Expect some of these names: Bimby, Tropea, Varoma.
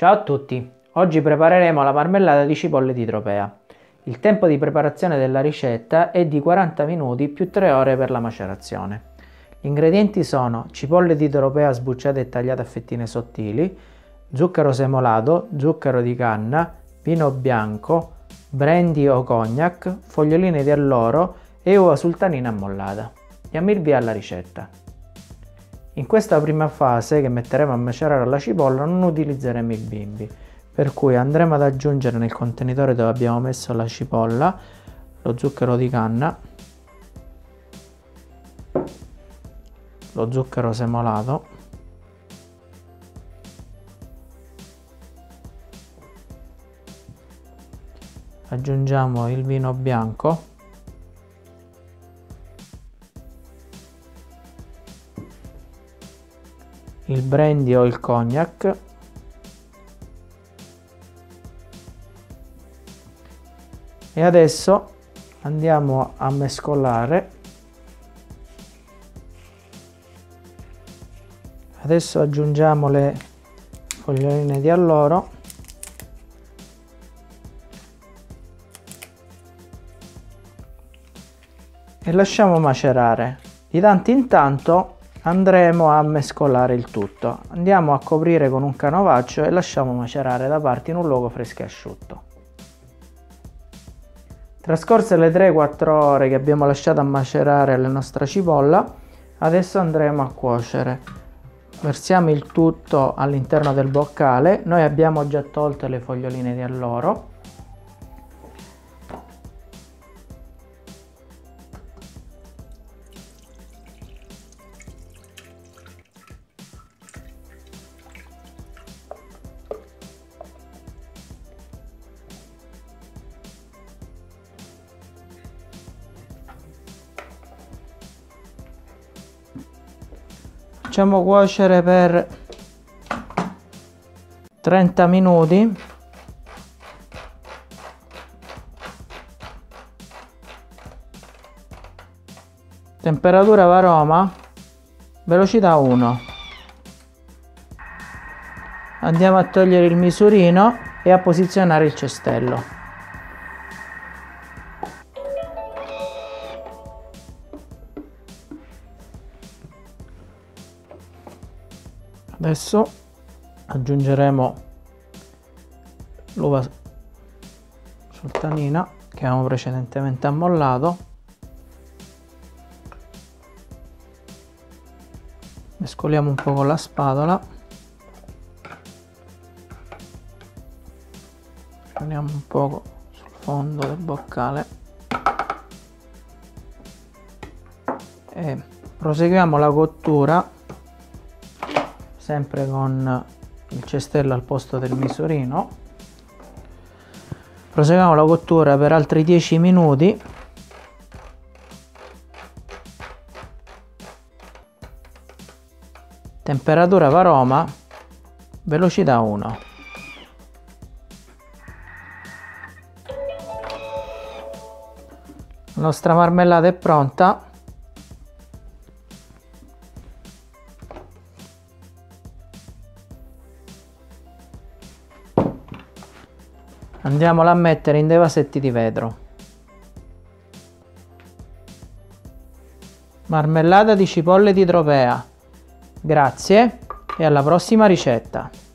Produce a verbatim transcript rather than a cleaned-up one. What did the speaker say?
Ciao a tutti, oggi prepareremo la marmellata di cipolle di Tropea. Il tempo di preparazione della ricetta è di quaranta minuti più tre ore per la macerazione. Gli ingredienti sono cipolle di Tropea sbucciate e tagliate a fettine sottili, zucchero semolato, zucchero di canna, vino bianco, brandy o cognac, foglioline di alloro e uva sultanina ammollata. Diamo il via alla ricetta. In questa prima fase, che metteremo a macerare la cipolla, non utilizzeremo i bimby, per cui andremo ad aggiungere nel contenitore dove abbiamo messo la cipolla lo zucchero di canna, lo zucchero semolato, aggiungiamo il vino bianco, il brandy o il cognac, e adesso andiamo a mescolare. Adesso aggiungiamo le foglioline di alloro e lasciamo macerare. Di tanto in tanto andremo a mescolare il tutto. Andiamo a coprire con un canovaccio e lasciamo macerare da parte in un luogo fresco e asciutto. Trascorse le tre quattro ore che abbiamo lasciato a macerare la nostra cipolla, adesso andremo a cuocere. Versiamo il tutto all'interno del boccale. Noi abbiamo già tolto le foglioline di alloro. Facciamo cuocere per trenta minuti. Temperatura Varoma, velocità uno. Andiamo a togliere il misurino e a posizionare il cestello. Adesso aggiungeremo l'uva sultanina che abbiamo precedentemente ammollato. Mescoliamo un po' con la spatola. Prendiamo un po' sul fondo del boccale e proseguiamo la cottura sempre con il cestello al posto del misurino. Proseguiamo la cottura per altri dieci minuti. Temperatura Varoma, velocità uno. La nostra marmellata è pronta. Andiamola a mettere in dei vasetti di vetro. Marmellata di cipolle di Tropea. Grazie e alla prossima ricetta.